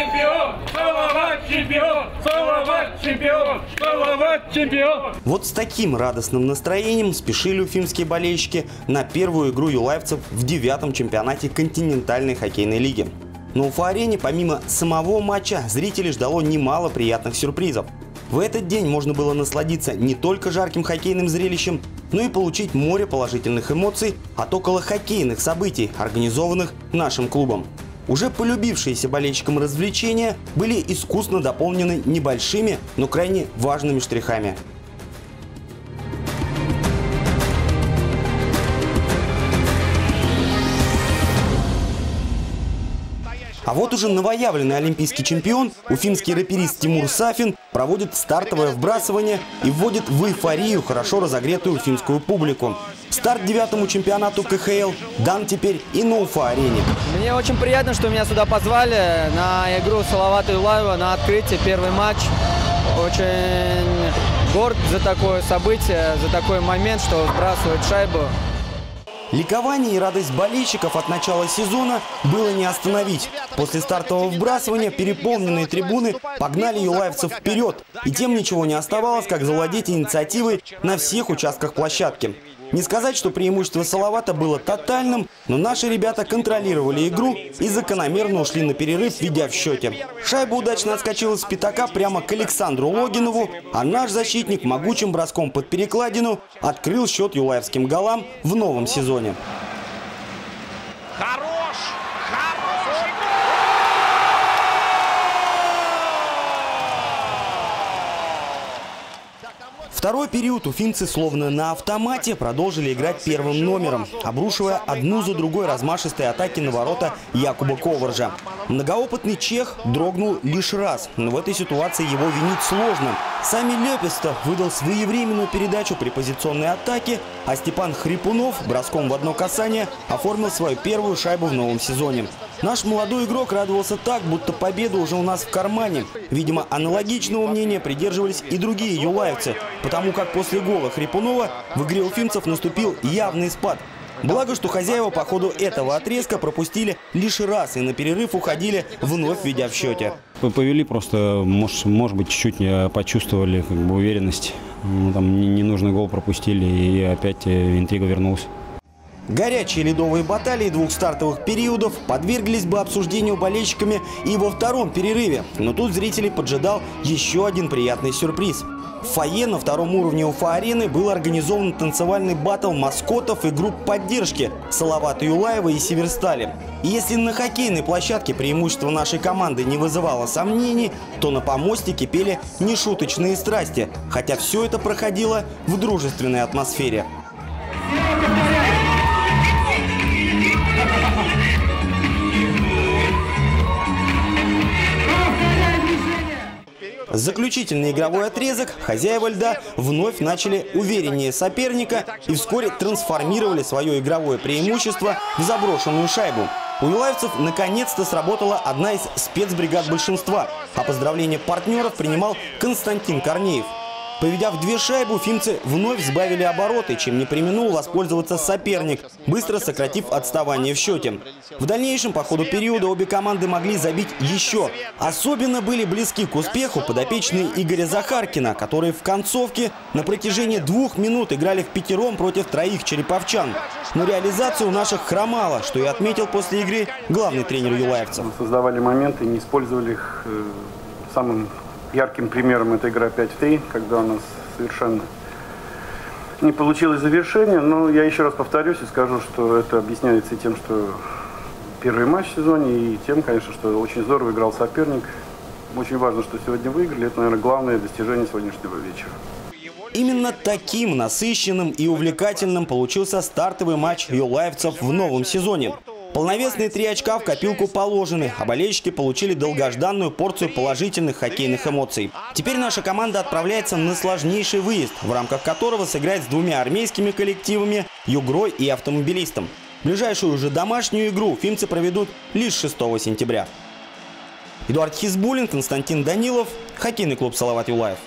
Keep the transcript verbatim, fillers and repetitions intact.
чемпион! Салават чемпион! Салават чемпион! Салават чемпион! Вот с таким радостным настроением спешили уфимские болельщики на первую игру юлаевцев в девятом чемпионате континентальной хоккейной лиги. На Уфа-арене помимо самого матча зрителей ждало немало приятных сюрпризов. В этот день можно было насладиться не только жарким хоккейным зрелищем, но и получить море положительных эмоций от около хоккейных событий, организованных нашим клубом. Уже полюбившиеся болельщикам развлечения были искусно дополнены небольшими, но крайне важными штрихами. А вот уже новоявленный олимпийский чемпион, уфимский раперист Тимур Сафин, проводит стартовое вбрасывание и вводит в эйфорию хорошо разогретую уфимскую публику. Старт девятому чемпионату ка ха эл дан теперь и на Уфа-арене. Мне очень приятно, что меня сюда позвали на игру Салавата Юлаева, на открытие, первый матч. Очень горд за такое событие, за такой момент, что сбрасывает шайбу. Ликование и радость болельщиков от начала сезона было не остановить. После стартового вбрасывания переполненные трибуны погнали юлаевцев вперед. И тем ничего не оставалось, как завладеть инициативой на всех участках площадки. Не сказать, что преимущество Салавата было тотальным, но наши ребята контролировали игру и закономерно ушли на перерыв, ведя в счете. Шайба удачно отскочила с пятака прямо к Александру Логинову, а наш защитник могучим броском под перекладину открыл счет юлаевским голам в новом сезоне. Хорош! Хороший гол! Второй период уфимцы словно на автомате продолжили играть первым номером, обрушивая одну за другой размашистые атаки на ворота Якуба Коваржа. Многоопытный чех дрогнул лишь раз, но в этой ситуации его винить сложно. Сами Лепестов выдал своевременную передачу при позиционной атаке, а Степан Хрипунов броском в одно касание оформил свою первую шайбу в новом сезоне. Наш молодой игрок радовался так, будто победа уже у нас в кармане. Видимо, аналогичного мнения придерживались и другие юлаевцы, потому как после гола Хрипунова в игре уфимцев наступил явный спад. Благо, что хозяева по ходу этого отрезка пропустили лишь раз и на перерыв уходили, вновь ведя в счете. Повели просто, может, может быть, чуть-чуть почувствовали как бы уверенность. Ну, там ненужный гол пропустили, и опять интрига вернулась. Горячие ледовые баталии двух стартовых периодов подверглись бы обсуждению болельщиками и во втором перерыве. Но тут зрителей поджидал еще один приятный сюрприз. В фойе на втором уровне Уфа-арены был организован танцевальный баттл маскотов и групп поддержки Салавата Юлаева и Северстали. И если на хоккейной площадке преимущество нашей команды не вызывало сомнений, то на помосте кипели нешуточные страсти, хотя все это проходило в дружественной атмосфере. Заключительный игровой отрезок хозяева льда вновь начали увереннее соперника и вскоре трансформировали свое игровое преимущество в заброшенную шайбу. У юлаевцев наконец-то сработала одна из спецбригад большинства, а поздравления партнеров принимал Константин Корнеев. Поведя в две шайбы, уфимцы вновь сбавили обороты, чем не преминул воспользоваться соперник, быстро сократив отставание в счете. В дальнейшем по ходу периода обе команды могли забить еще. Особенно были близки к успеху подопечные Игоря Захаркина, которые в концовке на протяжении двух минут играли в пятером против троих череповчан. Но реализацию у наших хромало, что и отметил после игры главный тренер юлаевцев. Мы создавали моменты, не использовали их самым... Ярким примером эта игра пять в три, когда у нас совершенно не получилось завершение. Но я еще раз повторюсь и скажу, что это объясняется и тем, что первый матч в сезоне, и тем, конечно, что очень здорово играл соперник. Очень важно, что сегодня выиграли. Это, наверное, главное достижение сегодняшнего вечера. Именно таким насыщенным и увлекательным получился стартовый матч юлаевцев в новом сезоне. Полновесные три очка в копилку положены, а болельщики получили долгожданную порцию положительных хоккейных эмоций. Теперь наша команда отправляется на сложнейший выезд, в рамках которого сыграет с двумя армейскими коллективами «Югрой» и «Автомобилистом». Ближайшую же домашнюю игру уфимцы проведут лишь шестого сентября. Эдуард Хизбуллин, Константин Данилов, хоккейный клуб «Салават Юлаев».